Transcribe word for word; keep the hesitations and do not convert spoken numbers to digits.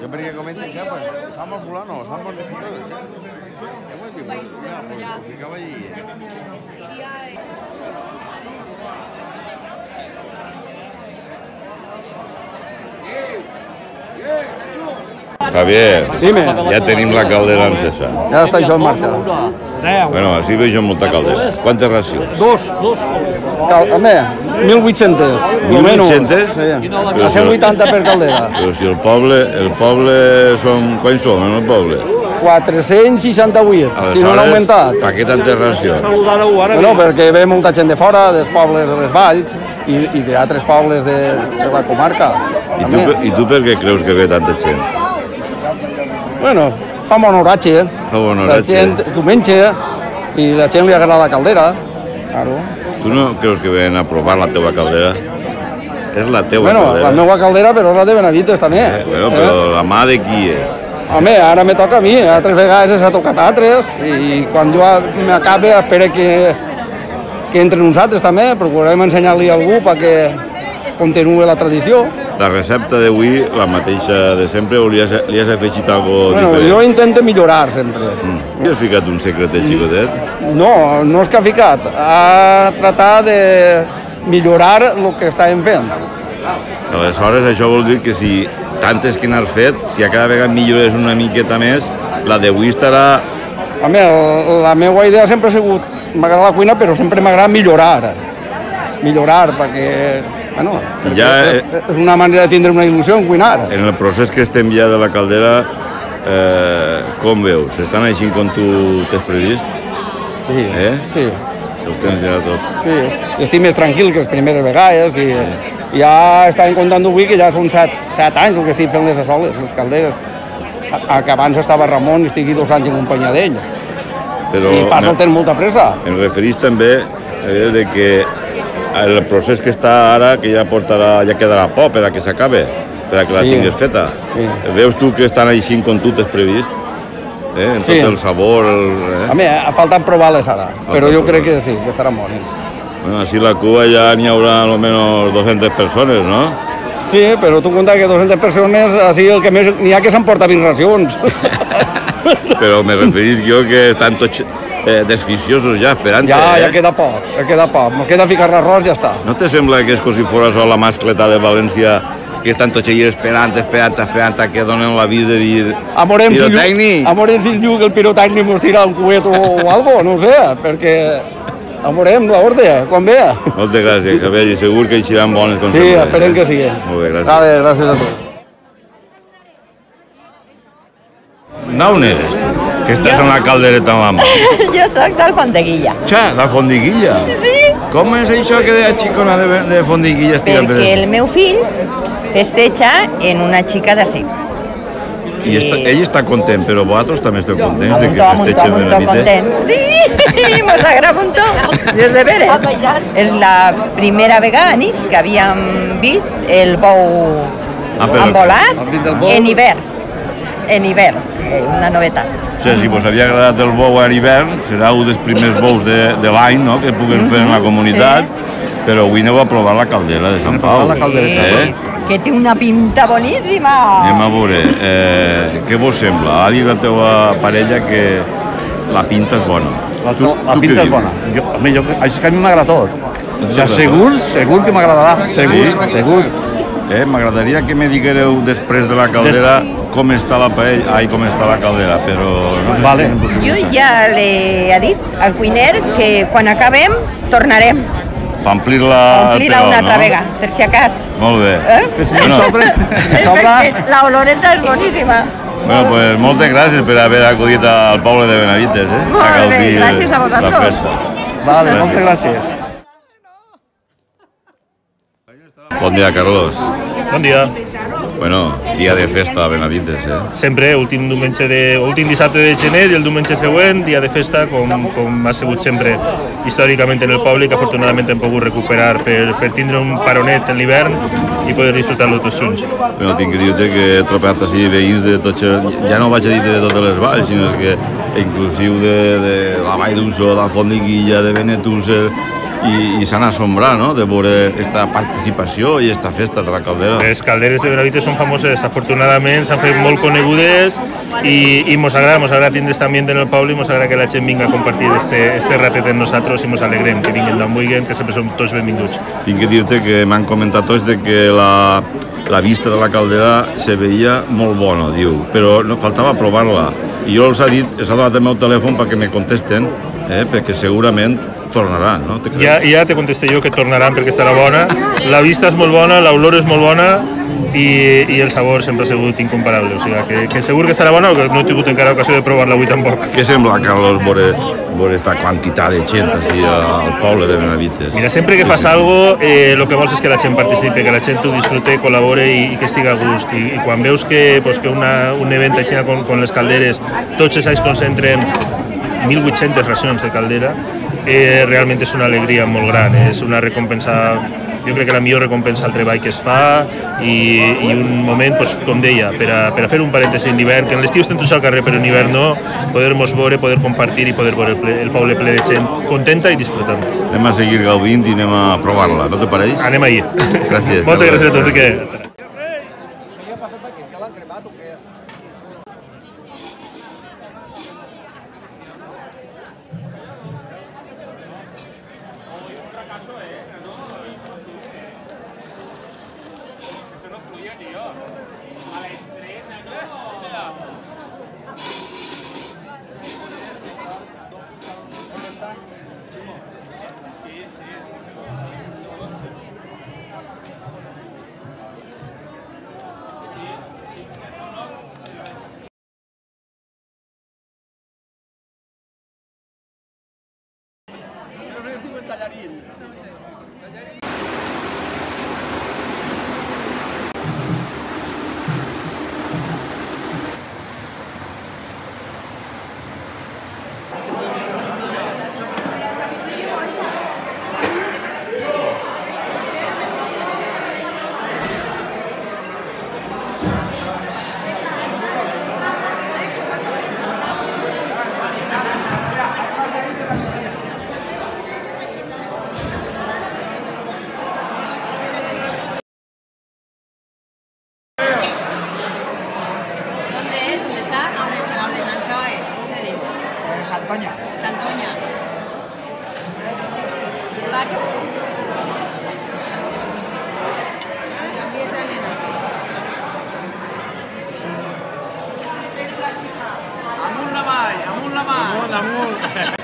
Yo quería que comenten, ya, pues, ambos fulanos, ambos diputados, ya. Es muy bien, pues, ficaba allí. En Siria... Javier, ja tenim la caldera encesa. Ja està això en marxa. Bueno, així veig molta caldera. Quantes racions? Dos. Home, mil vuit-cents. mil vuit-cents? A cent vuitanta per caldera. Però si el poble... el poble són... quants són en el poble? quatre-cents seixanta-vuit, si no l'ha augmentat. Per què tantes racions? Bueno, perquè ve molta gent de fora, dels pobles de les valls i d'altres pobles de la comarca. I tu per què creus que ve tanta gent? Bueno, fa bon horatge, la gent menja i la gent li agrada la caldera. Tu no creus que ven a provar la teva caldera? És la teva caldera. Bueno, la meva caldera, però la de Benavites també. Bueno, però la mà de qui és? Home, ara me toca a mi, altres vegades s'ha tocat altres i quan jo m'acabe espero que entren uns altres també, procurarem ensenyar-li a algú perquè continuï la tradició. La recepta d'avui, la mateixa de sempre, o li has afegit alguna cosa diferent? Jo intento millorar sempre. Has ficat un secretet xicotet? No, no és que ha ficat. Ha tratat de millorar el que estàvem fent. Aleshores, això vol dir que si tantes que n'has fet, si a cada vegada millores una miqueta més, la d'avui estarà... Home, la meva idea sempre ha sigut... m'agrada la cuina, però sempre m'agrada millorar. Millorar, perquè... Bueno, és una manera de tindre una il·lusió en cuinar. En el procés que estem ja de la caldera, com veus? Estan així com tu t'has previst? Sí. Ho tens ja tot. Sí, estic més tranquil que les primeres vegades i ja estàvem comptant avui que ja són set anys el que estic fent les assoles, les calderes. Que abans estava Ramon i estic aquí dos anys en companyia d'ell. I passa el temps molta pressa. Em referís també de que el procés que està ara, que ja quedarà poc per a que s'acabe, per a que la tinguis feta. Veus tu que estan així com tu t'has previst? En tot el sabor... Home, falten provar-les ara, però jo crec que sí, que estaran bonics. Bueno, així a la Cuba ja n'hi haurà almenys dues-centes persones, no? Sí, però tu compta que dues-centes persones, així el que més n'hi ha que s'emporta vint racions. Però me referís jo que estan tots... desficiosos ja, esperant-te. Ja, ja queda poc, ja queda poc. Me'l queda ficar l'arròs i ja està. No te sembla que és com si fos la mascleta de València que estan tots allà esperant, esperant, esperant, que donen l'avís de dir... A morem si el lluc el pirotècnic mos tira un coet o alguna cosa, no ho sé, perquè... A morem l'ordre, quan ve. Moltes gràcies, Javier, i segur que eixiran bones consells. Sí, esperem que sigui. Molt bé, gràcies. Vale, gràcies a tu. D'on eres? Que estàs en la caldereta amb la mà. Jo soc d'Alfondeguilla. Xa, d'Alfondeguilla? Sí. Com és això que la xicona d'Alfondeguilla estigui... Perquè el meu fill festeja en una xica d'ací. I ell està content, però vosaltres també esteu contents de que festeixen de la nit. Sí, mos agrada un munt. Si és de veres. És la primera vegada a nit que havíem vist el bou envolat en hivern. En hivern, una novetat. O sigui, si vos havia agradat el bou a l'hivern, serà un dels primers bous de l'any que puguem fer en la comunitat, però avui aneu a provar la caldera de Sant Pau. Que té una pinta boníssima! Anem a veure, què vos sembla? Ha dit la teva parella que la pinta és bona. La pinta és bona. És que a mi m'agrada tot. Ja segur, segur que m'agradarà. Segur, segur. M'agradaria que me diguereu després de la caldera com està la paella, ai, com està la caldera, però no sé si és impossible. Jo ja l'he dit al cuiner que quan acabem tornarem. Per omplir-la... Omplir-la una altra vegada, per si a cas. Molt bé. La oloreta és boníssima. Bueno, doncs moltes gràcies per haver acudit al poble de Benavites, eh? Molt bé, gràcies a vosaltres. A gaudir la festa. Vale, moltes gràcies. Bon dia, Carlos. Bon dia. Bueno, dia de festa a Benavites, eh? Sempre, últim dissabte de gener i el diumenge següent, dia de festa, com ha sigut sempre històricament en el poble, que afortunadament hem pogut recuperar per tindre un paronet en l'hivern i poder disfrutar-lo tots junts. Bueno, tinc que dir-te que he trobat així veïns de tots... Ja no vaig a dir de totes les valls, sinó que inclusiu de la Vall d'Uixó, d'Alfondeguilla, de Benetuser... y, y se han asombrado, ¿no?, de ver esta participación y esta festa de la caldera. Les calderes de Benavites son famoses, afortunadamente, s'han fet molt conegudes y, y nos agrada, nos agrada tindre este ambiente en el poble y nos agrada que la gent vinga a compartir este, este ratet en nosaltres y nos alegrem que vinguin d'on vulguin, que siempre som tots benvinguts. Tinc que dir-te que m'han comentat tots de que la, la vista de la caldera se veia molt bona, diu, però no faltava provar-la. I jo els ha dit, els ha donat el meu telèfon perquè me contesten, eh, perquè segurament tornaran, no? Ja, ja te contesté jo que tornaran perquè estarà bona. La vista és molt bona, l'olor és molt bona i, i el sabor sempre ha sigut incomparable. O sigui, que, que segur que estarà bona o que no he tingut encara ocasió de provar-la avui tampoc. Què sembla, Carlos, veure esta quantitat de gent així al poble de Benavites? Mira, sempre que fas algo, eh, lo que vols és que la gent participe, que la gent ho disfrute, col·labore i, i que estiga a gust. I, i quan veus que, pues, que una, un event així con, con les calderes, tots els anys concentren mil vuit-centes racions de caldera, eh, realment és una alegria molt gran, eh? És una recompensa, jo crec que la millor recompensa al treball que es fa i, i un moment, pues, com deia, per a, per a fer un parèntesi en hivern, que en l'estiu estem tots al carrer, però en hivern no, poder-nos veure, poder compartir i poder veure el, ple, el poble ple de gent contenta i disfrutant. Anem a seguir gaudint i anem a provar-la, no te pareix? Anem ahí. Gràcies. Moltes gràcies a tu, Enrique. Amunt la mà, amunt la mà. Amunt, amunt.